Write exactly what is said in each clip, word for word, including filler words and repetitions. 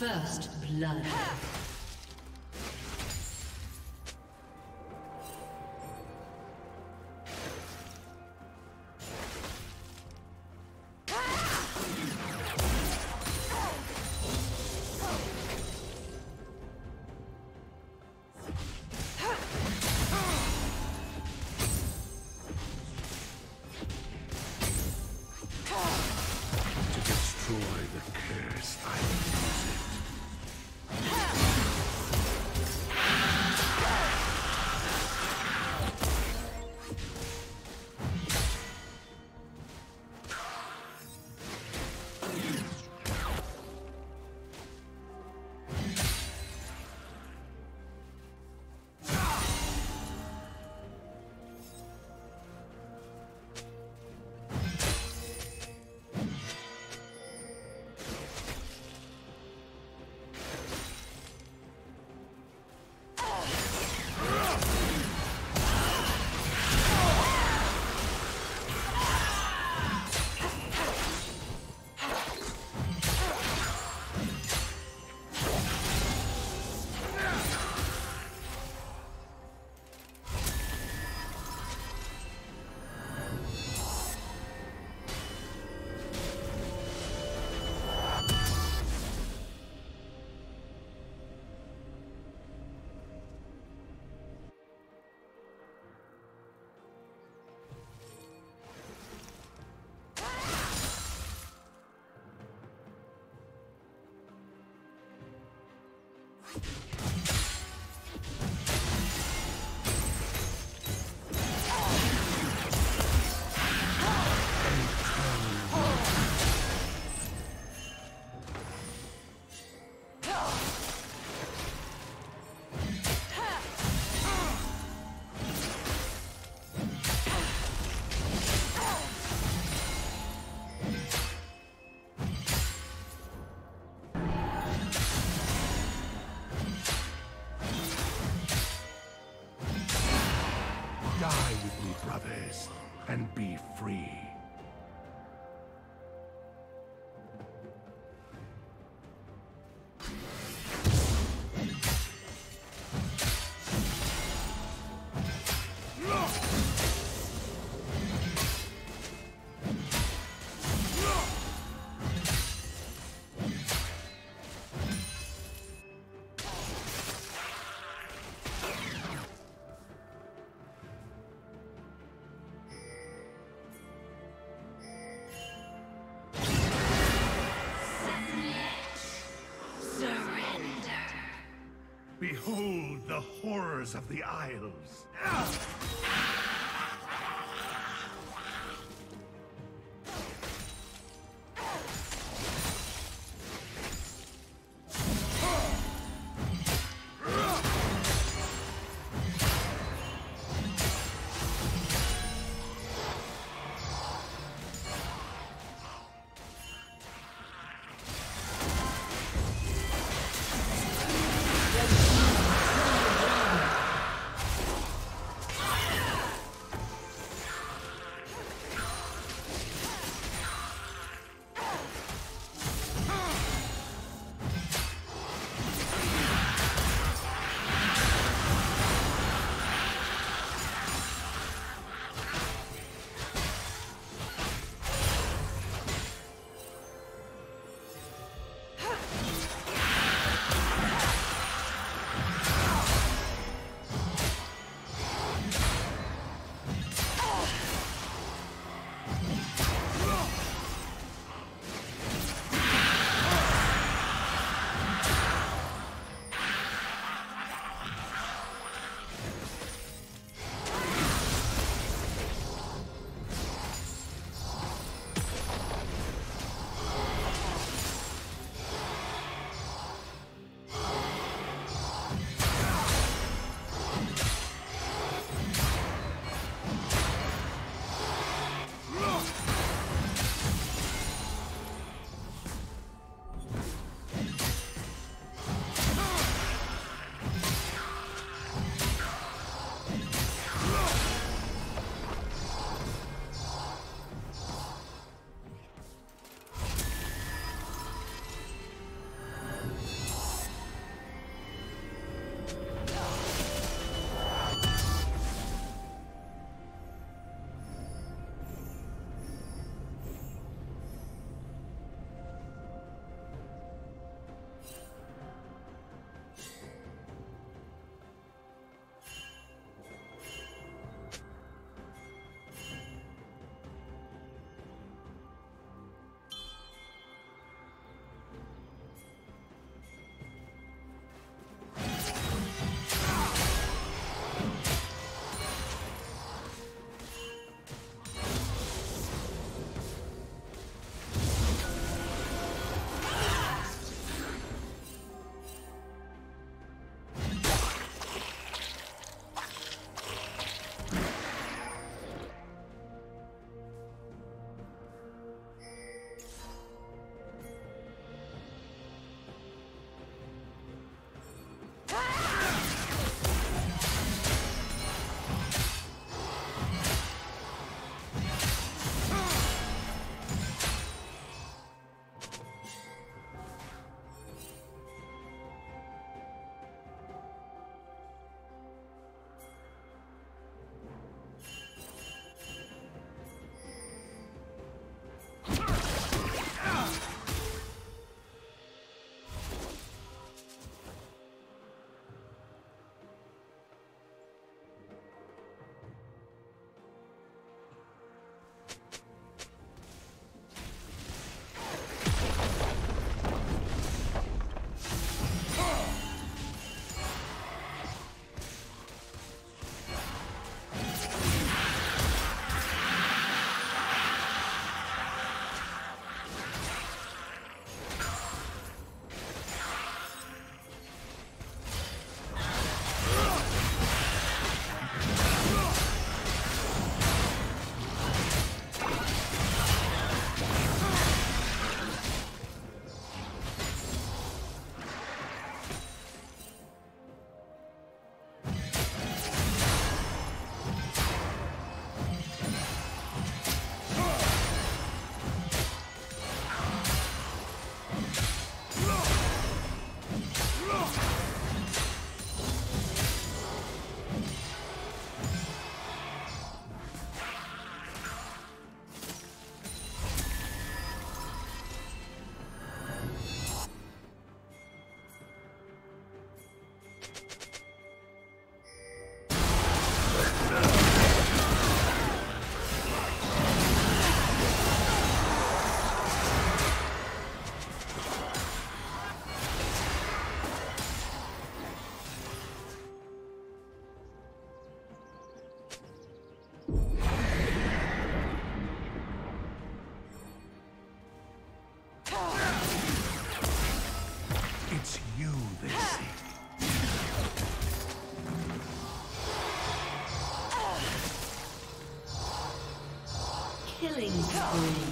First blood. And be free. Behold the horrors of the Isles! It's you they seek. Killing spree.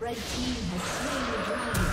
Red team has slain the dragon.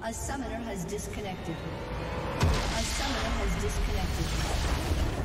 A summoner has disconnected. A summoner has disconnected.